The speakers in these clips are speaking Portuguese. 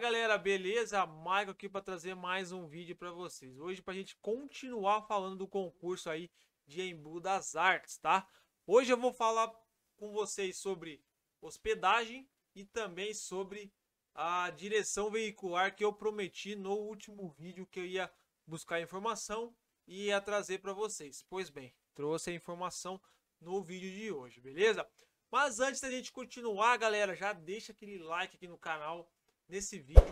Fala galera, beleza? Maykon aqui para trazer mais um vídeo para vocês. Hoje para a gente continuar falando do concurso aí de Embu das Artes, tá? Hoje eu vou falar com vocês sobre hospedagem e também sobre a direção veicular que eu prometi no último vídeo que eu ia buscar informação e ia trazer para vocês. Pois bem, trouxe a informação no vídeo de hoje, beleza? Mas antes da gente continuar, galera, já deixa aquele like aqui no canal. Nesse vídeo,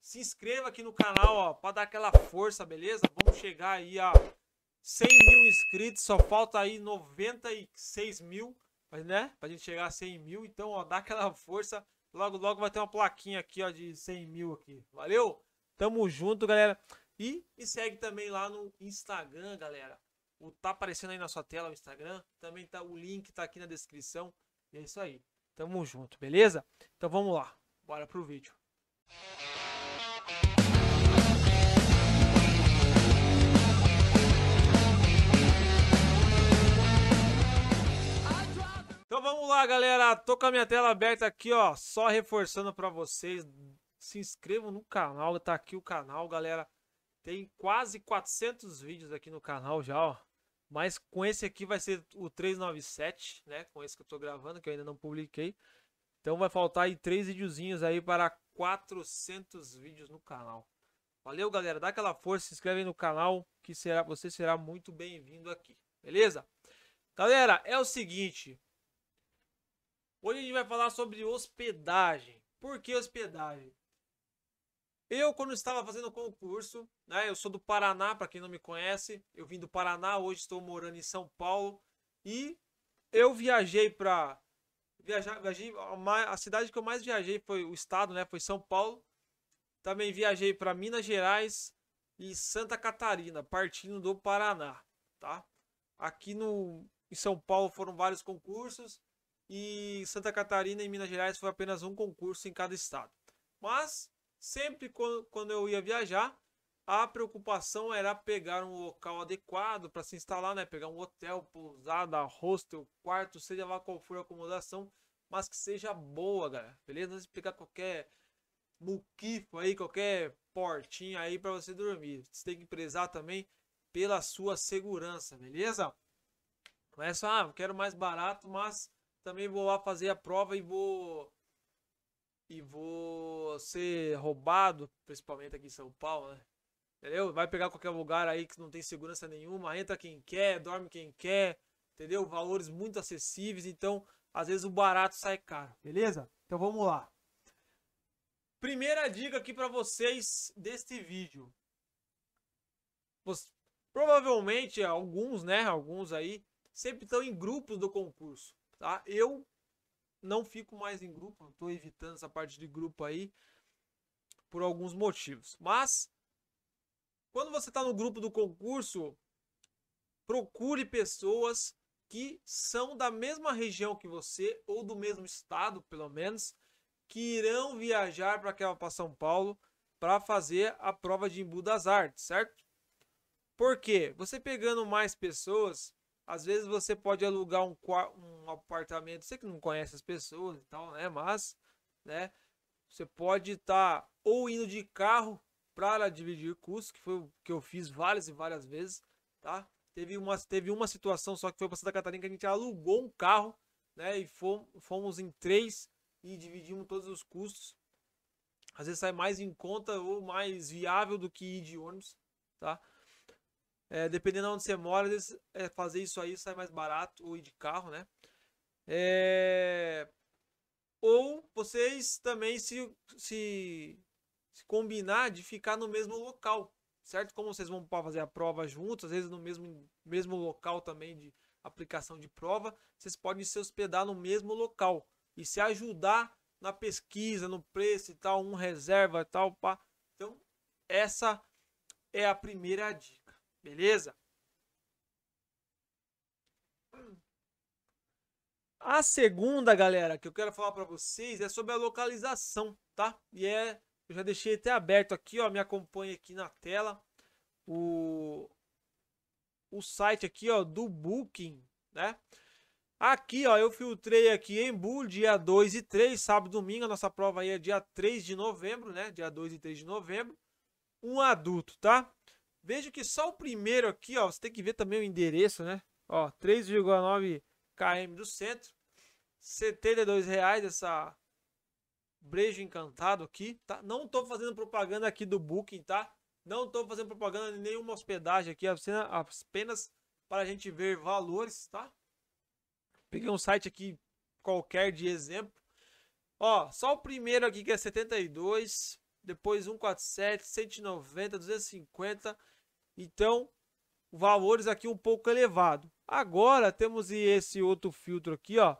se inscreva aqui no canal, ó, para dar aquela força, beleza? Vamos chegar aí a 100 mil inscritos, só falta aí 96 mil, né? Pra gente chegar a 100 mil, então, ó, dá aquela força. Logo, logo vai ter uma plaquinha aqui, ó, de 100 mil aqui, valeu? Tamo junto, galera. E me segue também lá no Instagram, galera. Tá aparecendo aí na sua tela o Instagram, também tá o link, tá aqui na descrição. E é isso aí, tamo junto, beleza? Então vamos lá, bora pro vídeo. Então vamos lá, galera, tô com a minha tela aberta aqui, ó, só reforçando para vocês, se inscrevam no canal, tá aqui o canal, galera, tem quase 400 vídeos aqui no canal já, ó, mas com esse aqui vai ser o 397, né, com esse que eu tô gravando, que eu ainda não publiquei. Então vai faltar aí 3 videozinhos aí para 400 vídeos no canal. Valeu, galera. Dá aquela força, se inscreve aí no canal que você será muito bem-vindo aqui. Beleza? Galera, é o seguinte. Hoje a gente vai falar sobre hospedagem. Por que hospedagem? Eu, quando estava fazendo o concurso, né? Eu sou do Paraná, para quem não me conhece. Eu vim do Paraná, hoje estou morando em São Paulo. E eu viajei para... a cidade que eu mais viajei foi o estado, né? Foi São Paulo. Também viajei para Minas Gerais e Santa Catarina, partindo do Paraná, tá? Aqui em São Paulo foram vários concursos e Santa Catarina e Minas Gerais foi apenas um concurso em cada estado. Mas sempre quando eu ia viajar, a preocupação era pegar um local adequado para se instalar, né? Pegar um hotel, pousada, hostel, quarto, seja lá qual for a acomodação, mas que seja boa, galera. Beleza? Não se pegar qualquer muquifo aí, qualquer portinha aí para você dormir. Você tem que prezar também pela sua segurança, beleza? Não é só, eu quero mais barato, mas também vou lá fazer a prova e vou ser roubado, principalmente aqui em São Paulo, né? Entendeu? Vai pegar qualquer lugar aí que não tem segurança nenhuma, entra quem quer, dorme quem quer, entendeu? Valores muito acessíveis, então às vezes o barato sai caro, beleza? Então vamos lá. Primeira dica aqui para vocês deste vídeo. Provavelmente alguns, né? Alguns aí sempre estão em grupos do concurso, tá? Eu não fico mais em grupo, estou evitando essa parte de grupo aí por alguns motivos, mas quando você está no grupo do concurso, procure pessoas que são da mesma região que você, ou do mesmo estado, pelo menos, que irão viajar para São Paulo para fazer a prova de Embu das Artes, certo? Porque você pegando mais pessoas, às vezes você pode alugar um apartamento, você que não conhece as pessoas e tal, né? Mas, né? Você pode estar ou indo de carro, para dividir custos, que foi o que eu fiz várias e várias vezes, tá? Teve uma situação só que foi para Santa Catarina que a gente alugou um carro, né? E fomos em 3 e dividimos todos os custos. Às vezes sai mais em conta ou mais viável do que ir de ônibus, tá? Dependendo de onde você mora, às vezes fazer isso aí sai mais barato ou ir de carro, né? Ou vocês também se combinar de ficar no mesmo local, certo? Como vocês vão fazer a prova juntos, às vezes no mesmo local também de aplicação de prova, vocês podem se hospedar no mesmo local e se ajudar na pesquisa, no preço e tal, reserva e tal, pá. Então, essa é a primeira dica, beleza? A segunda, galera, que eu quero falar para vocês é sobre a localização, tá? Eu já deixei até aberto aqui, ó, me acompanha aqui na tela, o site aqui, ó, do Booking, né? Aqui, ó, eu filtrei aqui Embu, dia 2 e 3, sábado e domingo. A nossa prova aí é dia 3 de novembro, né? Dia 2 e 3 de novembro. Um adulto, tá? Veja que só o primeiro aqui, ó, você tem que ver também o endereço, né? Ó, 3,9 km do centro. R$ 72 essa brejo encantado aqui, tá? Não tô fazendo propaganda aqui do Booking, tá? Não tô fazendo propaganda de nenhuma hospedagem aqui, apenas para a gente ver valores, tá? Peguei um site aqui qualquer de exemplo. Ó, só o primeiro aqui que é 72, depois 147, 190, 250. Então, valores aqui um pouco elevado. Agora temos esse outro filtro aqui, ó,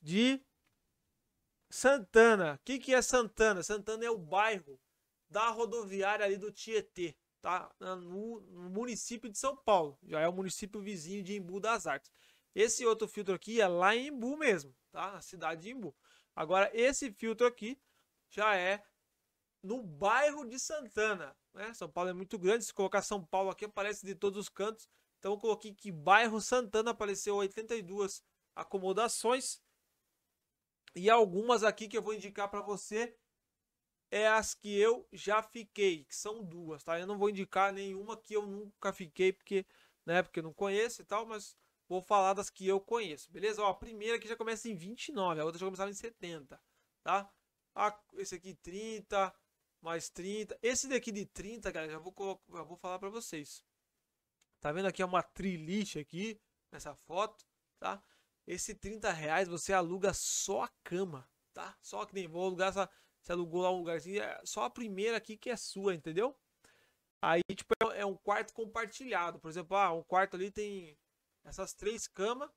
de Santana. O que que é Santana? Santana é o bairro da rodoviária ali do Tietê, tá? No município de São Paulo. Já é o município vizinho de Embu das Artes. Esse outro filtro aqui é lá em Embu mesmo, tá? Na cidade de Embu. Agora, esse filtro aqui já é no bairro de Santana, né? São Paulo é muito grande. Se colocar São Paulo aqui, aparece de todos os cantos. Então, eu coloquei que bairro Santana apareceu 82 acomodações. E algumas aqui que eu vou indicar para você é as que eu já fiquei, que são duas, tá? Eu não vou indicar nenhuma que eu nunca fiquei, porque, né, porque eu não conheço e tal, mas... vou falar das que eu conheço, beleza? Ó, a primeira aqui já começa em 29, a outra já começava em 70, tá? Esse aqui 30, mais 30. Esse daqui de 30, galera, já vou falar pra vocês. Tá vendo aqui? É uma triliche aqui, nessa foto, tá? Esse R$30 você aluga só a cama, tá? Só que nem vou alugar, você alugou lá um lugarzinho, é só a primeira aqui que é sua, entendeu? Aí, tipo, é um quarto compartilhado. Por exemplo, ah, um quarto ali tem... essas três camas,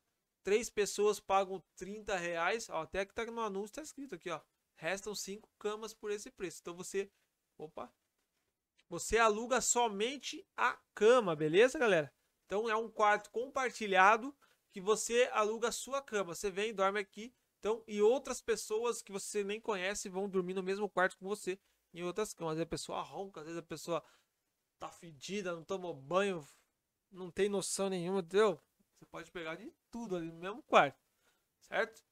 três pessoas pagam R$30. Ó, até que tá no anúncio, tá escrito aqui, ó. Restam 5 camas por esse preço. Então você... opa! Você aluga somente a cama, beleza, galera? Então é um quarto compartilhado que você aluga a sua cama. Você vem, dorme aqui. Então, e outras pessoas que você nem conhece vão dormir no mesmo quarto com você em outras camas. Às vezes a pessoa ronca, às vezes a pessoa tá fedida, não tomou banho, não tem noção nenhuma, entendeu? Você pode pegar de tudo ali no mesmo quarto, certo?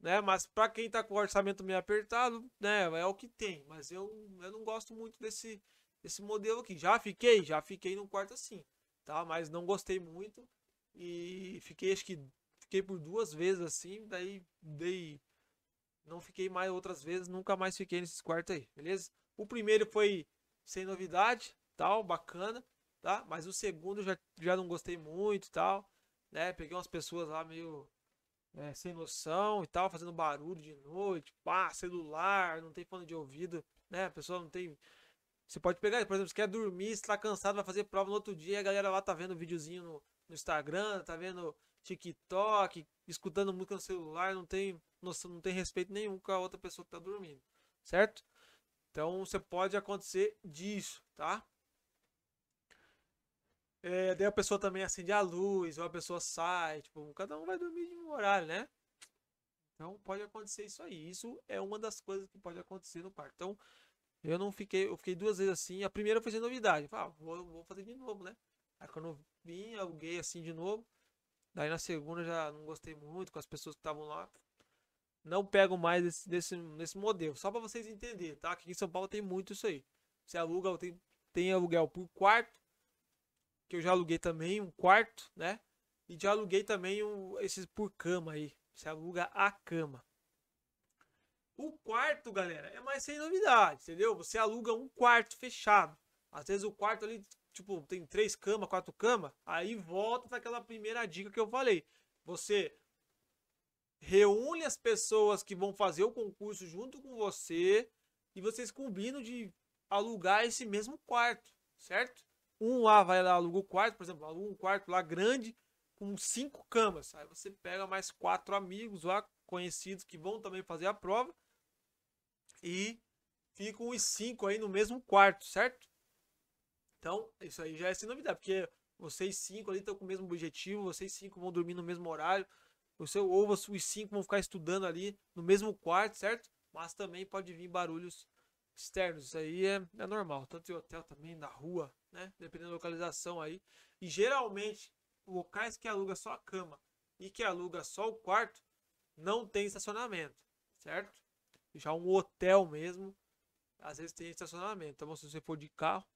Né? Mas para quem tá com o orçamento meio apertado, né, é o que tem. Mas eu não gosto muito desse modelo aqui. Já fiquei num quarto assim, tá? Mas não gostei muito e fiquei, acho que fiquei por 2 vezes assim, daí não fiquei mais outras vezes, nunca mais fiquei nesses quartos aí, beleza? O primeiro foi sem novidade, tal, bacana. Tá? Mas o segundo já não gostei muito e tal, né? Peguei umas pessoas lá meio sem noção e tal, fazendo barulho de noite, pá, celular, não tem fone de ouvido, né? A pessoa não tem... Você pode pegar, por exemplo, você quer dormir, você tá cansado, vai fazer prova no outro dia, a galera lá tá vendo videozinho no Instagram, tá vendo TikTok, escutando música no celular, não tem noção, não tem respeito nenhum com a outra pessoa que tá dormindo, certo? Então, você pode acontecer disso, tá? Daí a pessoa também acende a luz, ou a pessoa sai, tipo, cada um vai dormir de um horário, né? Então pode acontecer isso aí. Isso é uma das coisas que pode acontecer no quarto. Então eu fiquei 2 vezes assim. A primeira foi sem novidade, falei, ah, vou fazer de novo, né? Aí quando eu vim, aluguei assim de novo. Daí na segunda já não gostei muito com as pessoas que estavam lá. Não pego mais nesse modelo, só para vocês entenderem, tá? Que aqui em São Paulo tem muito isso aí. Você aluga, tem aluguel por quarto, que eu já aluguei também um quarto, né? E já aluguei também esses por cama aí. Você aluga a cama. O quarto, galera, é mais sem novidade, entendeu? Você aluga um quarto fechado. Às vezes o quarto ali, tipo, tem 3 camas, 4 camas. Aí volta naquela primeira dica que eu falei. Você reúne as pessoas que vão fazer o concurso junto com você. E vocês combinam de alugar esse mesmo quarto, certo? Um lá vai lá, aluga o quarto, por exemplo, aluga um quarto lá grande com 5 camas. Aí você pega mais 4 amigos lá, conhecidos, que vão também fazer a prova. E ficam os 5 aí no mesmo quarto, certo? Então, isso aí já é sem novidade, porque vocês 5 ali estão com o mesmo objetivo, vocês 5 vão dormir no mesmo horário, ou os 5 vão ficar estudando ali no mesmo quarto, certo? Mas também pode vir barulhos externos, isso aí é normal, tanto em hotel também, na rua, né? Dependendo da localização aí. E geralmente, locais que aluga só a cama e que aluga só o quarto, não tem estacionamento, certo? Já um hotel mesmo, às vezes tem estacionamento. Então, se você for de carro,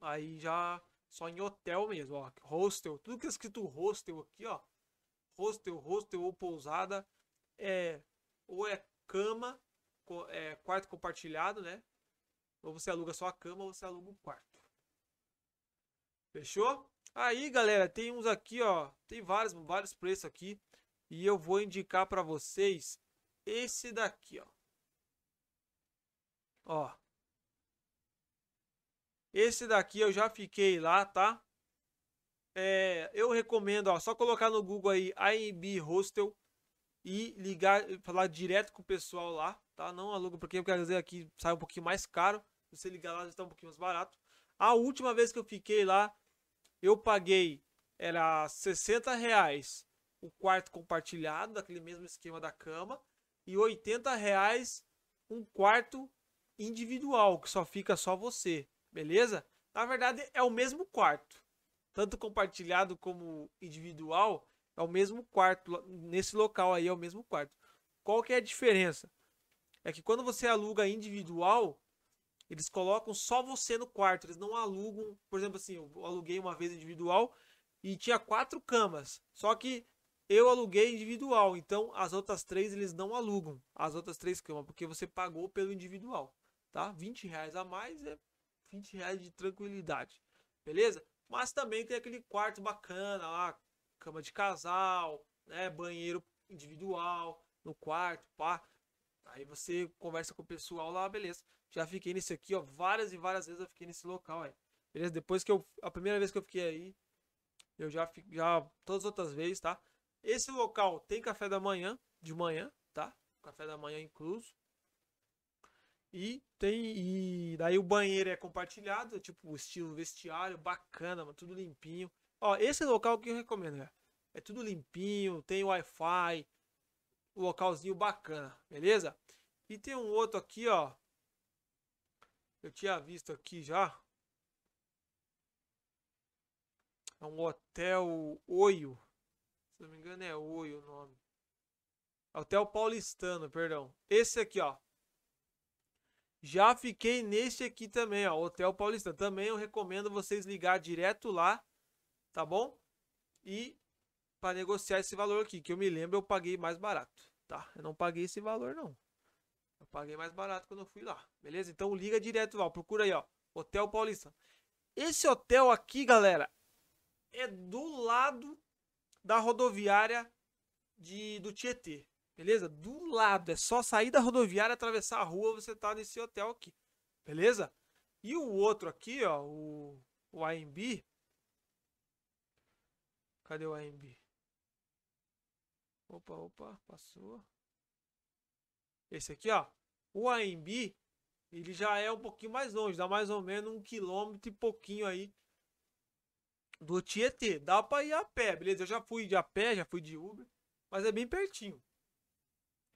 aí já só em hotel mesmo, ó. Hostel, tudo que é escrito hostel aqui, ó. Hostel, hostel ou pousada, ou é cama, é quarto compartilhado, né? Ou você aluga só a cama, ou você aluga um quarto. Fechou? Aí, galera, tem uns aqui, ó. Tem vários preços aqui. E eu vou indicar pra vocês esse daqui, ó. Ó. Esse daqui eu já fiquei lá, tá? Eu recomendo, ó, só colocar no Google aí A&B Hostel e ligar, falar direto com o pessoal lá, tá? Não aluga, porque eu quero dizer aqui sai um pouquinho mais caro. Se você ligar lá, já tá um pouquinho mais barato. A última vez que eu fiquei lá, eu paguei, era R$60 o quarto compartilhado, daquele mesmo esquema da cama, e R$80 um quarto individual, que só fica só você, beleza? Na verdade, é o mesmo quarto, tanto compartilhado como individual, é o mesmo quarto, nesse local aí é o mesmo quarto. Qual que é a diferença? É que quando você aluga individual, eles colocam só você no quarto, eles não alugam, por exemplo assim, eu aluguei uma vez individual e tinha 4 camas, só que eu aluguei individual, então as outras 3 eles não alugam, as outras 3 camas, porque você pagou pelo individual, tá? R$20 a mais é R$20 de tranquilidade, beleza? Mas também tem aquele quarto bacana lá, cama de casal, né? Banheiro individual no quarto, pá. Aí você conversa com o pessoal lá, beleza. Já fiquei nesse aqui, ó, várias e várias vezes eu fiquei nesse local, aí. Beleza? Depois que a primeira vez que eu fiquei aí, eu já todas as outras vezes, tá? Esse local tem café da manhã, de manhã, tá? Café da manhã incluso. E daí o banheiro é compartilhado, tipo, estilo vestiário, bacana, mano, tudo limpinho. Ó, esse local que eu recomendo, né? É tudo limpinho, tem Wi-Fi, localzinho bacana, beleza? E tem um outro aqui, ó. Eu tinha visto aqui já. É um hotel Oio. Se não me engano é Oio o nome. Hotel Paulistano, perdão. Esse aqui, ó. Já fiquei nesse aqui também, ó. Hotel Paulistano. Também eu recomendo vocês ligar direto lá, tá bom? E para negociar esse valor aqui, que eu me lembro eu paguei mais barato, tá? Eu não paguei esse valor, não. Eu paguei mais barato quando eu fui lá, beleza? Então liga direto lá, procura aí, ó, Hotel Paulista. Esse hotel aqui, galera, é do lado da rodoviária do Tietê, beleza? Do lado, é só sair da rodoviária, atravessar a rua, você tá nesse hotel aqui, beleza? E o outro aqui, ó, o A&B. Cadê o A&B? Opa, passou. Esse aqui, ó, o A&B, ele já é um pouquinho mais longe, dá mais ou menos 1 quilômetro e pouquinho aí do Tietê. Dá pra ir a pé, beleza? Eu já fui de a pé, já fui de Uber, mas é bem pertinho,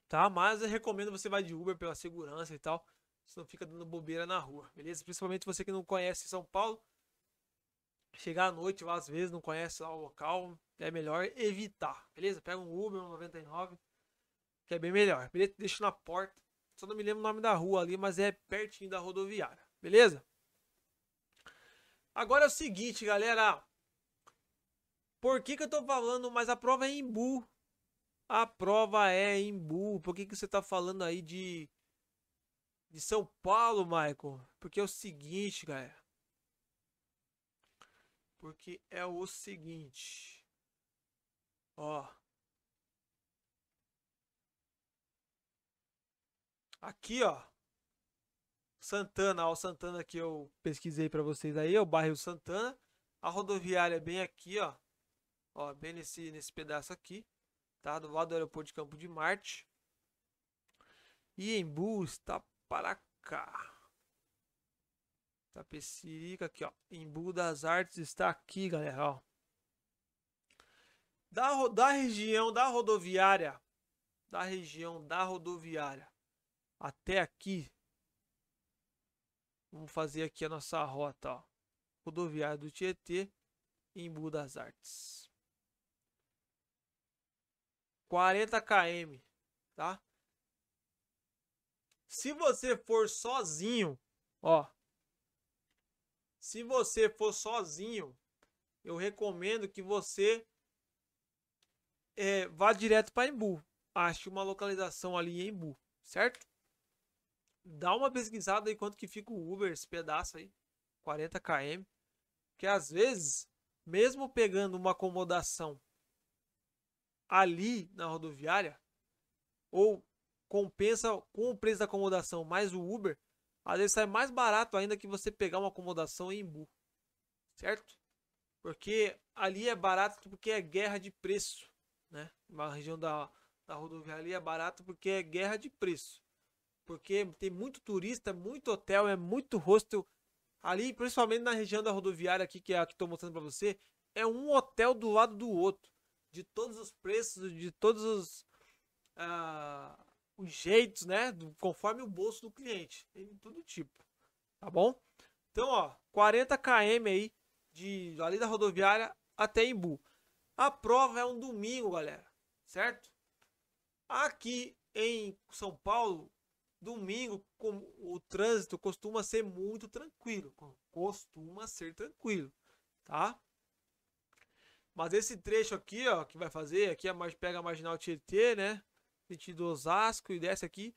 tá? Mas eu recomendo você vai de Uber pela segurança e tal, você não fica dando bobeira na rua, beleza? Principalmente você que não conhece São Paulo, chegar à noite, às vezes não conhece lá o local, é melhor evitar, beleza? Pega um Uber, um 99, que é bem melhor, beleza? Deixa na porta. Só não me lembro o nome da rua ali, mas é pertinho da rodoviária, beleza? Agora é o seguinte, galera. Por que que eu tô falando? Mas a prova é em Embu. A prova é em Embu. Por que que você tá falando aí de São Paulo, Maykon? Porque é o seguinte, galera. Porque é o seguinte. Ó. Aqui, ó, Santana, ó, Santana que eu pesquisei pra vocês aí, é o bairro Santana. A rodoviária é bem aqui, ó, bem nesse pedaço aqui, tá? Do lado do aeroporto de Campo de Marte. E Embu está para cá. Tapecirica aqui, ó, Embu das Artes está aqui, galera, ó. Da região da rodoviária, até aqui, vamos fazer aqui a nossa rota, ó, rodoviária do Tietê, Embu das Artes. 40 km, tá? Se você for sozinho, ó, se você for sozinho, eu recomendo que você vá direto para Embu. Ache uma localização ali em Embu, certo? Dá uma pesquisada aí quanto que fica o Uber, esse pedaço aí, 40 km. Porque às vezes, mesmo pegando uma acomodação ali na rodoviária, ou compensa com o preço da acomodação mais o Uber, às vezes sai mais barato ainda que você pegar uma acomodação em Embu, certo? Porque ali é barato porque é guerra de preço, né? Na região da rodoviária ali é barato porque é guerra de preço, porque tem muito turista, muito hotel, é muito hostel ali, principalmente na região da rodoviária aqui, que é a que estou mostrando para você, é um hotel do lado do outro, de todos os preços, de todos os jeitos, né? Conforme o bolso do cliente, tem de todo tipo, tá bom? Então, ó, 40 km aí, ali da rodoviária até Embu. A prova é um domingo, galera, certo? Aqui em São Paulo, domingo, o trânsito costuma ser muito tranquilo, tá? Mas esse trecho aqui, ó, que vai fazer, aqui pega a Marginal Tietê, né? Sentido Osasco e desce aqui.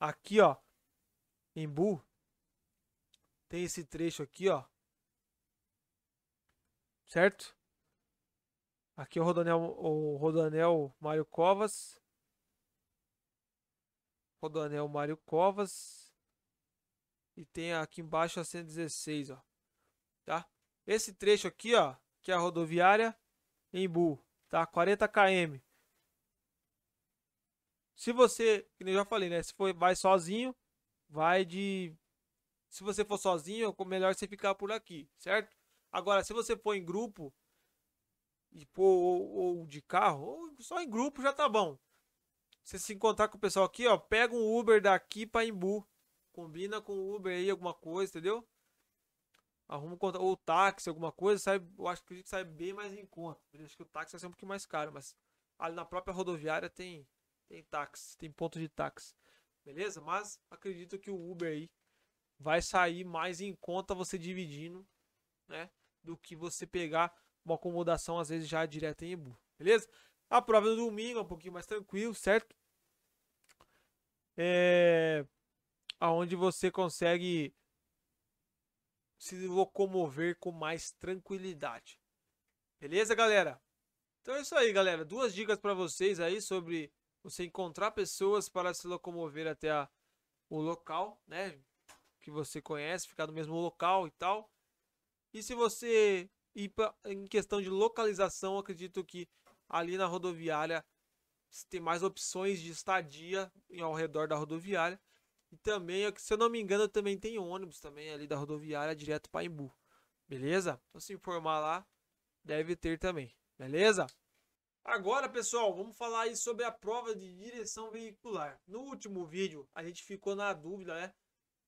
Aqui, ó, Embu. Tem esse trecho aqui, ó. Certo? Aqui é o Rodoanel Mário Covas. Rodoanel Mário Covas. E tem aqui embaixo a 116, ó. Tá? Esse trecho aqui, ó, que é a rodoviária Embu, tá? 40 km. Se você, como eu já falei, né? Vai sozinho, se você for sozinho, é melhor você ficar por aqui, certo? Agora, se você for em grupo, ou de carro, ou só em grupo já tá bom. Você se encontrar com o pessoal aqui, ó, pega um Uber daqui pra Embu. Combina com o Uber aí, alguma coisa, entendeu? Arruma ou táxi, alguma coisa, eu acho que sai bem mais em conta. Eu acho que o táxi vai ser um pouquinho mais caro, mas ali na própria rodoviária tem táxi, tem ponto de táxi, beleza? Mas acredito que o Uber aí vai sair mais em conta você dividindo, né? Do que você pegar uma acomodação, às vezes, já direto em Embu, beleza? A prova do domingo é um pouquinho mais tranquilo, certo? Aonde você consegue se locomover com mais tranquilidade, beleza, galera? Então é isso aí, galera. Duas dicas para vocês aí sobre você encontrar pessoas para se locomover até o local, né? Que você conhece, ficar no mesmo local e tal. E se você ir em questão de localização, acredito que ali na rodoviária você tem mais opções de estadia ao redor da rodoviária. E também, se eu não me engano, também tem ônibus também ali da rodoviária direto para Embu, beleza? Então se informar lá, deve ter também, beleza? Agora, pessoal, vamos falar aí sobre a prova de direção veicular. No último vídeo, a gente ficou na dúvida, né?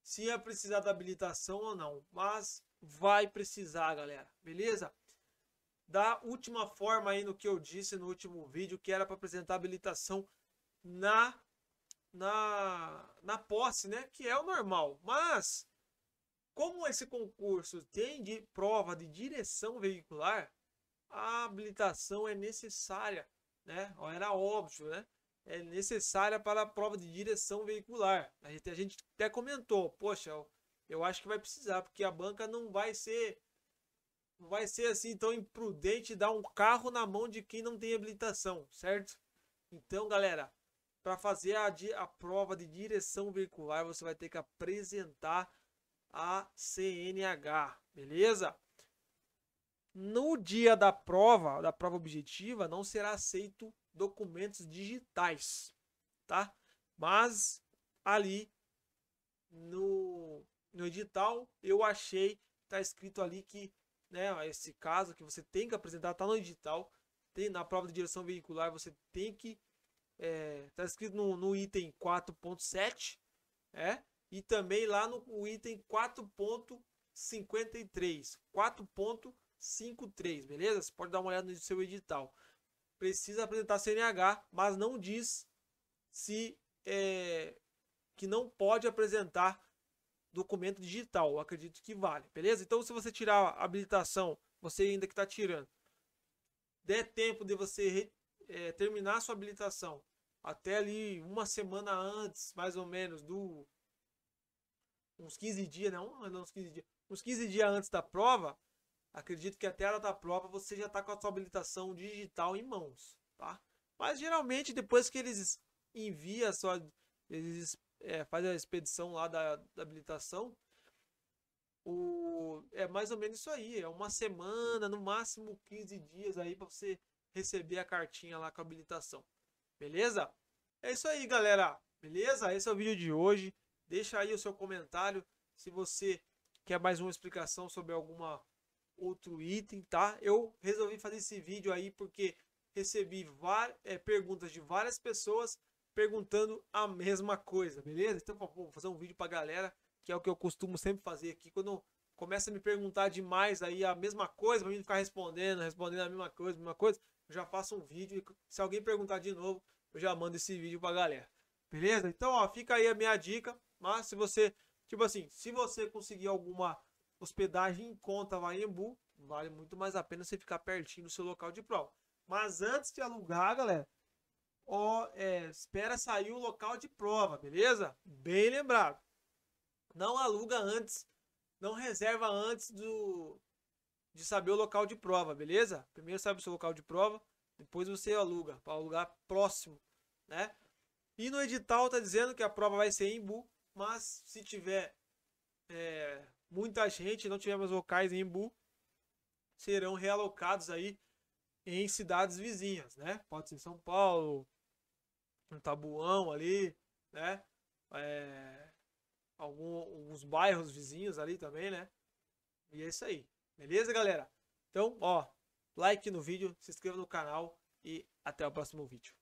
Se ia precisar da habilitação ou não. Mas vai precisar, galera. Beleza? Da última forma aí no que eu disse no último vídeo, que era para apresentar habilitação na posse, né? Que é o normal. Mas, como esse concurso tem de prova de direção veicular, a habilitação é necessária, né? Era óbvio, né? É necessária para a prova de direção veicular. A gente até comentou, poxa, eu acho que vai precisar, porque a banca não vai ser assim tão imprudente dar um carro na mão de quem não tem habilitação, certo? Então, galera, para fazer a prova de direção veicular, você vai ter que apresentar a CNH, beleza? No dia da prova objetiva, não será aceito documentos digitais, tá? Mas ali no edital eu achei, tá escrito ali que, né, esse caso que você tem que apresentar, tá no edital, na prova de direção veicular você tem que, tá escrito no item 4.7, e também lá no item 4.53, 4.53, beleza? Você pode dar uma olhada no seu edital. precisa apresentar CNH, mas não diz se que não pode apresentar documento digital. Eu acredito que vale, beleza? Então, se você tirar a habilitação, você ainda que está tirando, der tempo de você terminar a sua habilitação até ali uma semana antes, mais ou menos, do uns 15 dias, uns 15 dias antes da prova, acredito que até a data da prova você já está com a sua habilitação digital em mãos, tá? Mas geralmente depois que eles enviam, fazem a expedição lá da habilitação, é mais ou menos isso aí, é uma semana, no máximo 15 dias aí para você receber a cartinha lá com a habilitação, beleza? É isso aí, galera, beleza? Esse é o vídeo de hoje. Deixa aí o seu comentário se você quer mais uma explicação sobre alguma outro item, tá? Eu resolvi fazer esse vídeo aí porque recebi perguntas de várias pessoas perguntando a mesma coisa, beleza? Então vou fazer um vídeo pra galera, que é o que eu costumo sempre fazer aqui. Quando começa a me perguntar demais aí a mesma coisa, pra mim ficar respondendo a mesma coisa, eu já faço um vídeo e se alguém perguntar de novo, eu já mando esse vídeo pra galera, beleza? Então, ó, fica aí a minha dica. Mas se você, tipo assim, se você conseguir alguma hospedagem em conta lá em Embu, vale muito mais a pena você ficar pertinho do seu local de prova. Mas antes de alugar, galera, espera sair o local de prova, beleza? Bem lembrado. Não aluga antes, não reserva antes de saber o local de prova, beleza? Primeiro sabe o seu local de prova, depois você aluga, para alugar próximo, né? E no edital tá dizendo que a prova vai ser em Embu. Mas se tiver muita gente, não tiver mais locais em Embu, serão realocados aí em cidades vizinhas, né? Pode ser São Paulo, um Tabuão ali, né? Alguns bairros vizinhos ali também, né? E é isso aí, beleza, galera? Então, ó, like no vídeo, se inscreva no canal e até o próximo vídeo.